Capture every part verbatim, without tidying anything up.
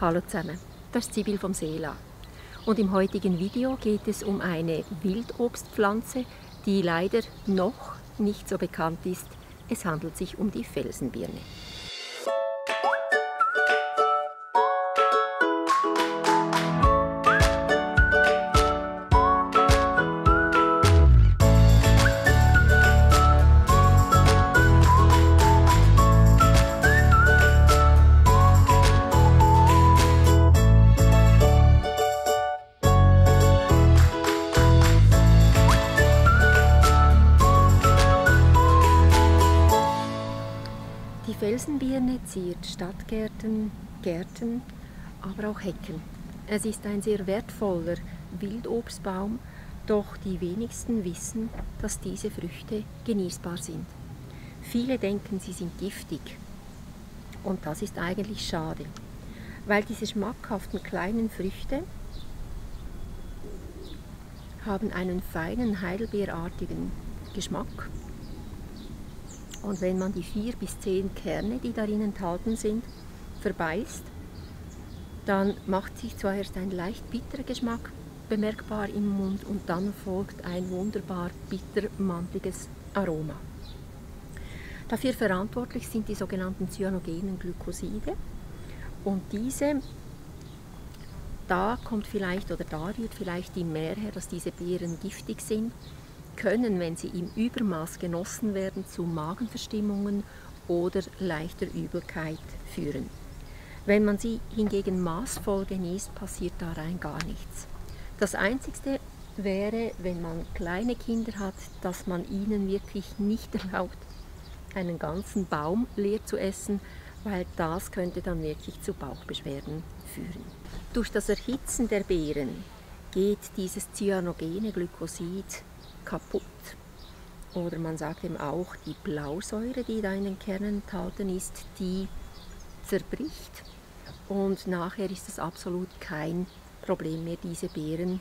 Hallo zusammen, das ist Sibylle vom Sela und im heutigen Video geht es um eine Wildobstpflanze, die leider noch nicht so bekannt ist. Es handelt sich um die Felsenbirne. Die Felsenbirne ziert Stadtgärten, Gärten, aber auch Hecken. Es ist ein sehr wertvoller Wildobstbaum, doch die wenigsten wissen, dass diese Früchte genießbar sind. Viele denken, sie sind giftig und das ist eigentlich schade, weil diese schmackhaften kleinen Früchte haben einen feinen heidelbeerartigen Geschmack. Und wenn man die vier bis zehn Kerne, die darin enthalten sind, verbeißt, dann macht sich zuerst ein leicht bitterer Geschmack bemerkbar im Mund und dann folgt ein wunderbar bitter-mantiges Aroma. Dafür verantwortlich sind die sogenannten cyanogenen Glykoside und diese, da kommt vielleicht oder da rührt vielleicht die Mehr her, dass diese Beeren giftig sind. Können, wenn sie im Übermaß genossen werden, zu Magenverstimmungen oder leichter Übelkeit führen. Wenn man sie hingegen maßvoll genießt, passiert da rein gar nichts. Das Einzige wäre, wenn man kleine Kinder hat, dass man ihnen wirklich nicht erlaubt, einen ganzen Baum leer zu essen, weil das könnte dann wirklich zu Bauchbeschwerden führen. Durch das Erhitzen der Beeren geht dieses cyanogene Glykosid kaputt. Oder man sagt eben auch, die Blausäure, die da in den Kernen enthalten ist, die zerbricht und nachher ist es absolut kein Problem mehr, diese Beeren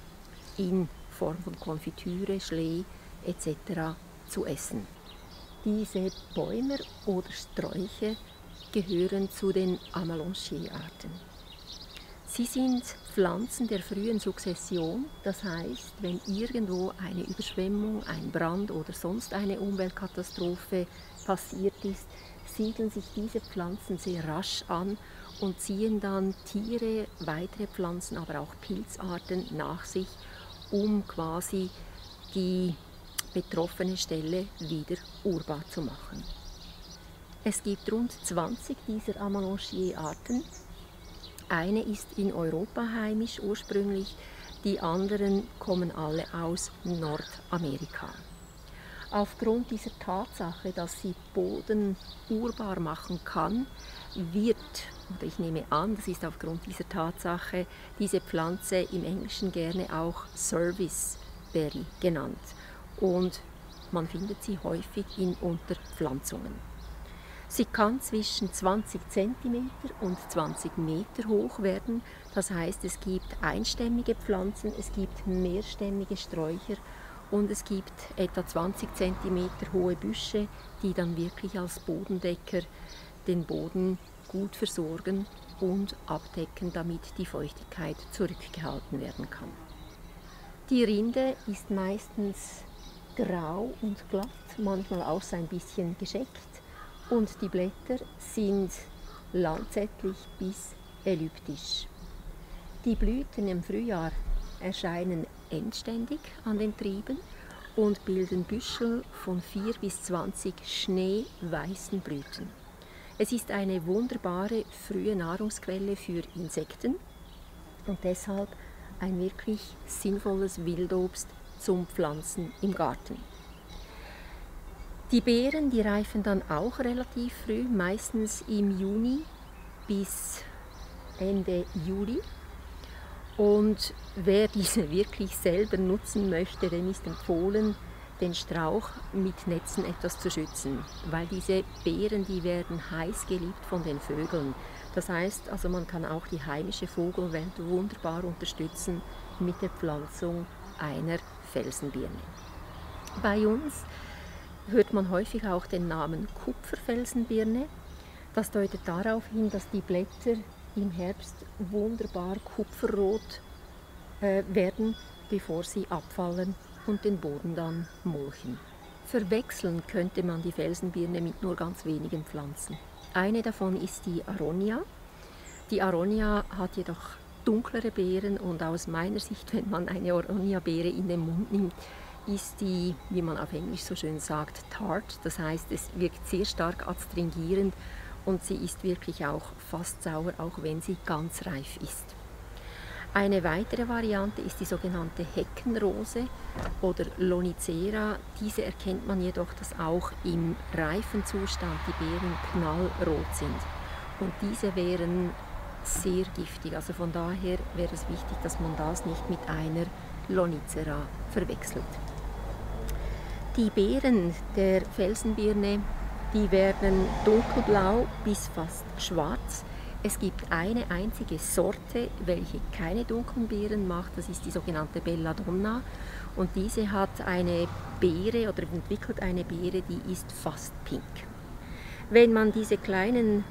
in Form von Konfitüre, Schlee et cetera zu essen. Diese Bäume oder Sträuche gehören zu den Amelanchier-Arten. Sie sind Pflanzen der frühen Sukzession, das heißt, wenn irgendwo eine Überschwemmung, ein Brand oder sonst eine Umweltkatastrophe passiert ist, siedeln sich diese Pflanzen sehr rasch an und ziehen dann Tiere, weitere Pflanzen, aber auch Pilzarten nach sich, um quasi die betroffene Stelle wieder urbar zu machen. Es gibt rund zwanzig dieser Amelanchier-Arten. Eine ist in Europa heimisch ursprünglich, die anderen kommen alle aus Nordamerika. Aufgrund dieser Tatsache, dass sie Boden urbar machen kann, wird, oder ich nehme an, das ist aufgrund dieser Tatsache, diese Pflanze im Englischen gerne auch Serviceberry genannt. Und man findet sie häufig in Unterpflanzungen. Sie kann zwischen zwanzig Zentimeter und zwanzig Meter hoch werden. Das heißt, es gibt einstämmige Pflanzen, es gibt mehrstämmige Sträucher und es gibt etwa zwanzig Zentimeter hohe Büsche, die dann wirklich als Bodendecker den Boden gut versorgen und abdecken, damit die Feuchtigkeit zurückgehalten werden kann. Die Rinde ist meistens grau und glatt, manchmal auch so ein bisschen gescheckt. Und die Blätter sind lanzettlich bis elliptisch. Die Blüten im Frühjahr erscheinen endständig an den Trieben und bilden Büschel von vier bis zwanzig schneeweißen Blüten. Es ist eine wunderbare frühe Nahrungsquelle für Insekten und deshalb ein wirklich sinnvolles Wildobst zum Pflanzen im Garten. Die Beeren, die reifen dann auch relativ früh, meistens im Juni bis Ende Juli. Und wer diese wirklich selber nutzen möchte, dem ist empfohlen, den Strauch mit Netzen etwas zu schützen, weil diese Beeren, die werden heiß geliebt von den Vögeln. Das heißt, also man kann auch die heimische Vogelwelt wunderbar unterstützen mit der Pflanzung einer Felsenbirne. Bei uns hört man häufig auch den Namen Kupferfelsenbirne. Das deutet darauf hin, dass die Blätter im Herbst wunderbar kupferrot äh, werden, bevor sie abfallen und den Boden dann mulchen. Verwechseln könnte man die Felsenbirne mit nur ganz wenigen Pflanzen. Eine davon ist die Aronia. Die Aronia hat jedoch dunklere Beeren und aus meiner Sicht, wenn man eine Aronia-Beere in den Mund nimmt, ist die, wie man auf Englisch so schön sagt, tart. Das heißt, es wirkt sehr stark adstringierend und sie ist wirklich auch fast sauer, auch wenn sie ganz reif ist. Eine weitere Variante ist die sogenannte Heckenrose oder Lonicera. Diese erkennt man jedoch, dass auch im reifen Zustand die Beeren knallrot sind. Und diese wären sehr giftig. Also von daher wäre es wichtig, dass man das nicht mit einer Lonicera verwechselt. Die Beeren der Felsenbirne, die werden dunkelblau bis fast schwarz. Es gibt eine einzige Sorte, welche keine dunklen Beeren macht, das ist die sogenannte Belladonna. Und diese hat eine Beere oder entwickelt eine Beere, die ist fast pink. Wenn man diese kleinen,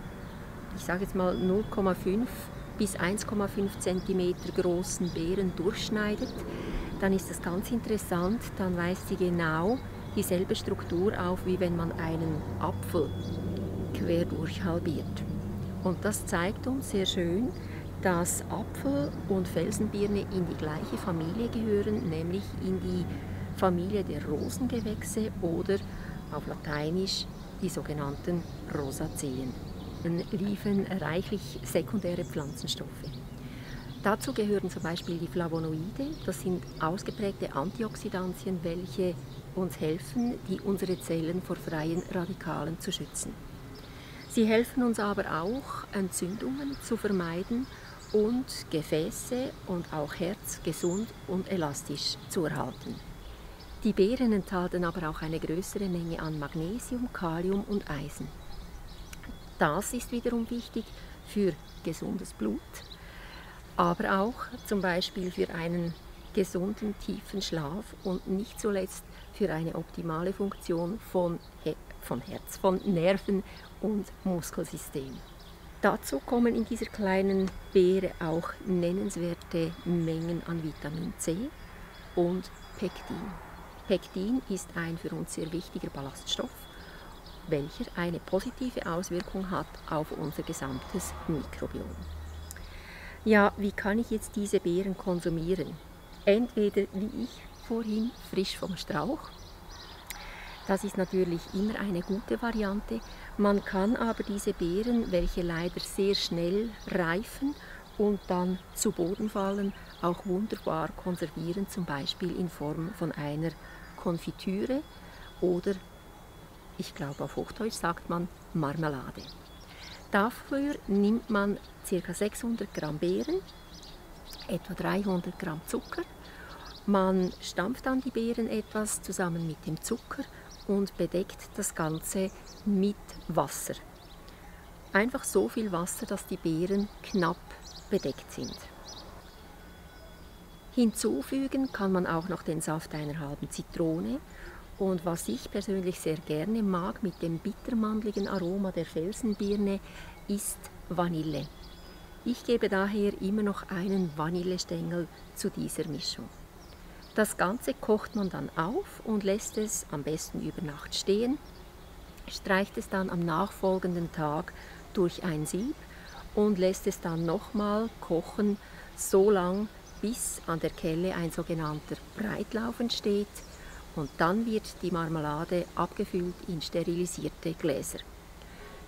ich sage jetzt mal null Komma fünf bis eins Komma fünf Zentimeter großen Beeren durchschneidet, dann ist das ganz interessant, dann weist sie genau dieselbe Struktur auf, wie wenn man einen Apfel quer durchhalbiert. Und das zeigt uns sehr schön, dass Apfel und Felsenbirne in die gleiche Familie gehören, nämlich in die Familie der Rosengewächse oder auf Lateinisch die sogenannten Rosaceen. Dann liefern reichlich sekundäre Pflanzenstoffe. Dazu gehören zum Beispiel die Flavonoide, das sind ausgeprägte Antioxidantien, welche uns helfen, die unsere Zellen vor freien Radikalen zu schützen. Sie helfen uns aber auch, Entzündungen zu vermeiden und Gefäße und auch Herz gesund und elastisch zu erhalten. Die Beeren enthalten aber auch eine größere Menge an Magnesium, Kalium und Eisen. Das ist wiederum wichtig für gesundes Blut, aber auch zum Beispiel für einen gesunden, tiefen Schlaf und nicht zuletzt für eine optimale Funktion von He- von Herz, von Nerven und Muskelsystem. Dazu kommen in dieser kleinen Beere auch nennenswerte Mengen an Vitamin C und Pektin. Pektin ist ein für uns sehr wichtiger Ballaststoff, welcher eine positive Auswirkung hat auf unser gesamtes Mikrobiom. Ja, wie kann ich jetzt diese Beeren konsumieren? Entweder wie ich vorhin, frisch vom Strauch. Das ist natürlich immer eine gute Variante. Man kann aber diese Beeren, welche leider sehr schnell reifen und dann zu Boden fallen, auch wunderbar konservieren, zum Beispiel in Form von einer Konfitüre oder, ich glaube auf Hochdeutsch sagt man, Marmelade. Dafür nimmt man ca. sechshundert Gramm Beeren, etwa dreihundert Gramm Zucker. Man stampft dann die Beeren etwas zusammen mit dem Zucker und bedeckt das Ganze mit Wasser. Einfach so viel Wasser, dass die Beeren knapp bedeckt sind. Hinzufügen kann man auch noch den Saft einer halben Zitrone. Und was ich persönlich sehr gerne mag mit dem bittermandeligen Aroma der Felsenbirne, ist Vanille. Ich gebe daher immer noch einen Vanillestängel zu dieser Mischung. Das Ganze kocht man dann auf und lässt es am besten über Nacht stehen, streicht es dann am nachfolgenden Tag durch ein Sieb und lässt es dann nochmal kochen, so lang bis an der Kelle ein sogenannter Breitlauf entsteht, und dann wird die Marmelade abgefüllt in sterilisierte Gläser.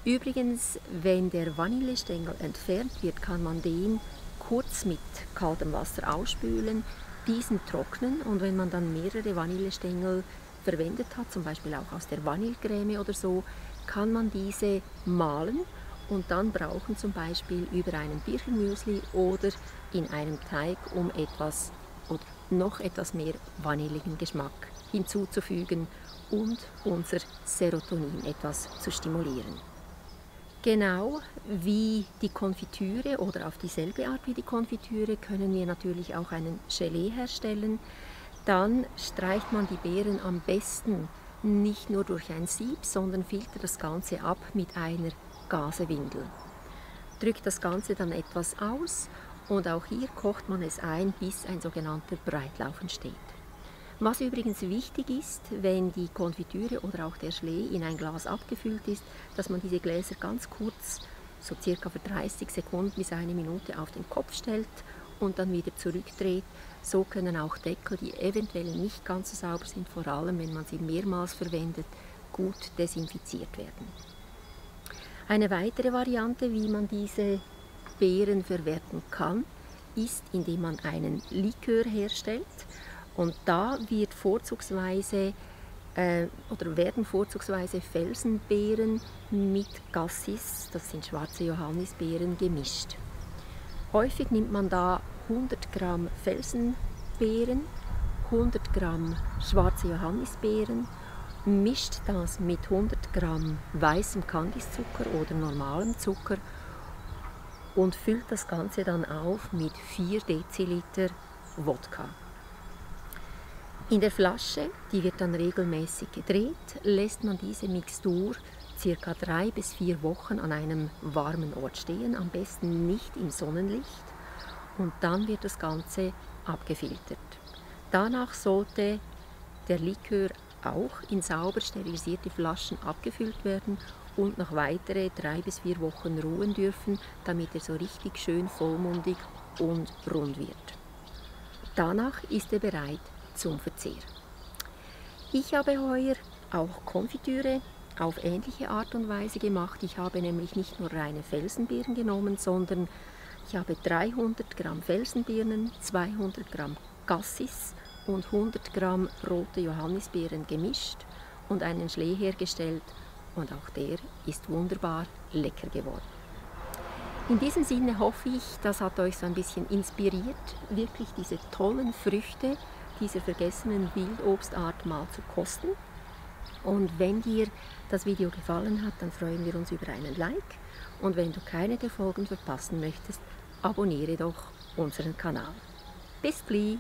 Übrigens, wenn der Vanillestängel entfernt wird, kann man den kurz mit kaltem Wasser ausspülen, diesen trocknen, und wenn man dann mehrere Vanillestängel verwendet hat, zum Beispiel auch aus der Vanillecreme oder so, kann man diese mahlen und dann brauchen zum Beispiel über einem Birchenmüsli oder in einem Teig, um etwas oder noch etwas mehr vanilligen Geschmack hinzuzufügen und unser Serotonin etwas zu stimulieren. Genau wie die Konfitüre oder auf dieselbe Art wie die Konfitüre können wir natürlich auch einen Gelee herstellen. Dann streicht man die Beeren am besten nicht nur durch ein Sieb, sondern filtert das Ganze ab mit einer Gasewindel. drückt das Ganze dann etwas aus und auch hier kocht man es ein, bis ein sogenannter Breitlauf entsteht. Was übrigens wichtig ist, wenn die Konfitüre oder auch der Schlee in ein Glas abgefüllt ist, dass man diese Gläser ganz kurz, so circa für dreißig Sekunden bis eine Minute auf den Kopf stellt und dann wieder zurückdreht. So können auch Deckel, die eventuell nicht ganz so sauber sind, vor allem wenn man sie mehrmals verwendet, gut desinfiziert werden. Eine weitere Variante, wie man diese Beeren verwerten kann, ist, indem man einen Likör herstellt. Und da wird vorzugsweise, äh, oder werden vorzugsweise Felsenbeeren mit Cassis, das sind schwarze Johannisbeeren, gemischt. Häufig nimmt man da hundert Gramm Felsenbeeren, hundert Gramm schwarze Johannisbeeren, mischt das mit hundert Gramm weißem Kandiszucker oder normalem Zucker und füllt das Ganze dann auf mit vier Deziliter Wodka. In der Flasche, die wird dann regelmäßig gedreht, lässt man diese Mixtur circa drei bis vier Wochen an einem warmen Ort stehen, am besten nicht im Sonnenlicht, und dann wird das Ganze abgefiltert. Danach sollte der Likör auch in sauber sterilisierte Flaschen abgefüllt werden und noch weitere drei bis vier Wochen ruhen dürfen, damit er so richtig schön vollmundig und rund wird. Danach ist er bereit zum Verzehr. Ich habe heuer auch Konfitüre auf ähnliche Art und Weise gemacht. Ich habe nämlich nicht nur reine Felsenbirnen genommen, sondern ich habe dreihundert Gramm Felsenbirnen, zweihundert Gramm Cassis und hundert Gramm rote Johannisbeeren gemischt und einen Schlee hergestellt, und auch der ist wunderbar lecker geworden. In diesem Sinne hoffe ich, das hat euch so ein bisschen inspiriert, wirklich diese tollen Früchte dieser vergessenen Wildobstart mal zu kosten. Und wenn dir das Video gefallen hat, dann freuen wir uns über einen Like. Und wenn du keine der Folgen verpassen möchtest, abonniere doch unseren Kanal. Bis gleich!